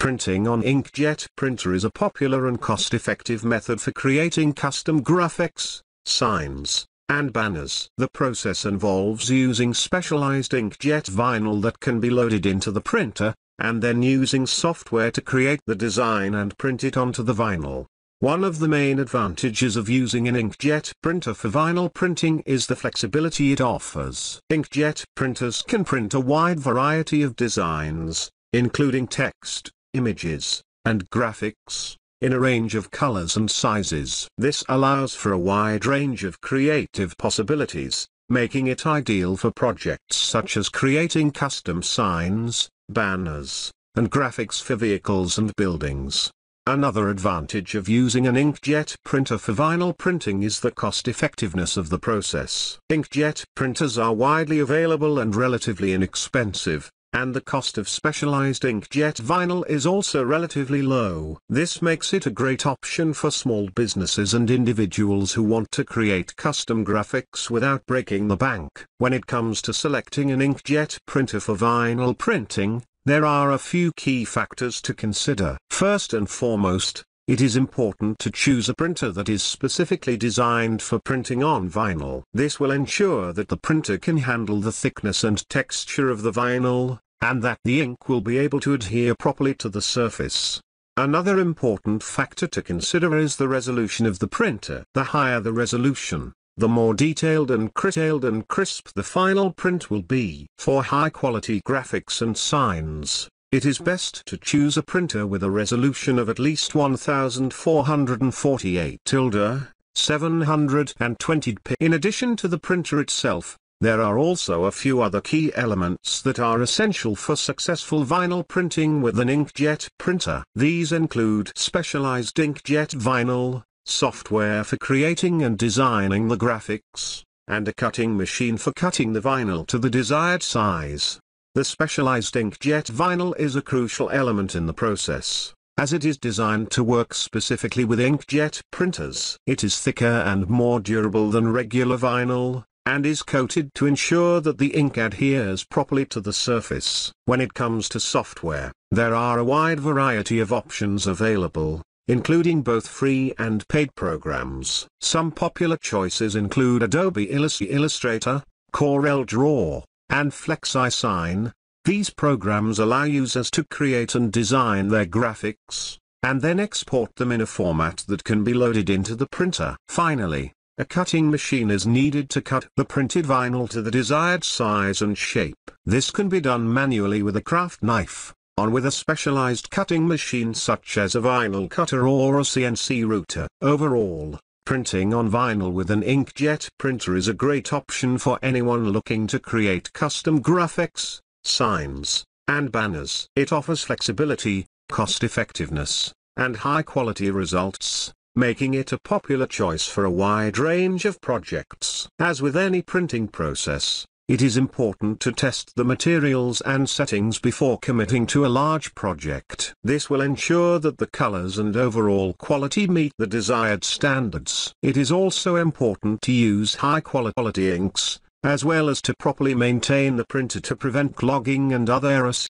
Printing on inkjet printer is a popular and cost-effective method for creating custom graphics, signs, and banners. The process involves using specialized inkjet vinyl that can be loaded into the printer, and then using software to create the design and print it onto the vinyl. One of the main advantages of using an inkjet printer for vinyl printing is the flexibility it offers. Inkjet printers can print a wide variety of designs, including text, images, and graphics, in a range of colors and sizes. This allows for a wide range of creative possibilities, making it ideal for projects such as creating custom signs, banners, and graphics for vehicles and buildings. Another advantage of using an inkjet printer for vinyl printing is the cost-effectiveness of the process. Inkjet printers are widely available and relatively inexpensive, and the cost of specialized inkjet vinyl is also relatively low. This makes it a great option for small businesses and individuals who want to create custom graphics without breaking the bank. When it comes to selecting an inkjet printer for vinyl printing, there are a few key factors to consider. First and foremost, it is important to choose a printer that is specifically designed for printing on vinyl. This will ensure that the printer can handle the thickness and texture of the vinyl, and that the ink will be able to adhere properly to the surface. Another important factor to consider is the resolution of the printer. The higher the resolution, the more detailed and crisp the final print will be. For high-quality graphics and signs, it is best to choose a printer with a resolution of at least 1448x720p. In addition to the printer itself, there are also a few other key elements that are essential for successful vinyl printing with an inkjet printer. These include specialized inkjet vinyl, software for creating and designing the graphics, and a cutting machine for cutting the vinyl to the desired size. The specialized inkjet vinyl is a crucial element in the process, as it is designed to work specifically with inkjet printers. It is thicker and more durable than regular vinyl, and is coated to ensure that the ink adheres properly to the surface. When it comes to software, there are a wide variety of options available, including both free and paid programs. Some popular choices include Adobe Illustrator, CorelDRAW, and FlexiSign. These programs allow users to create and design their graphics, and then export them in a format that can be loaded into the printer. Finally, a cutting machine is needed to cut the printed vinyl to the desired size and shape. This can be done manually with a craft knife, or with a specialized cutting machine such as a vinyl cutter or a CNC router. Overall, printing on vinyl with an inkjet printer is a great option for anyone looking to create custom graphics, signs, and banners. It offers flexibility, cost-effectiveness, and high-quality results, making it a popular choice for a wide range of projects. As with any printing process, it is important to test the materials and settings before committing to a large project. This will ensure that the colors and overall quality meet the desired standards. It is also important to use high-quality inks, as well as to properly maintain the printer to prevent clogging and other errors.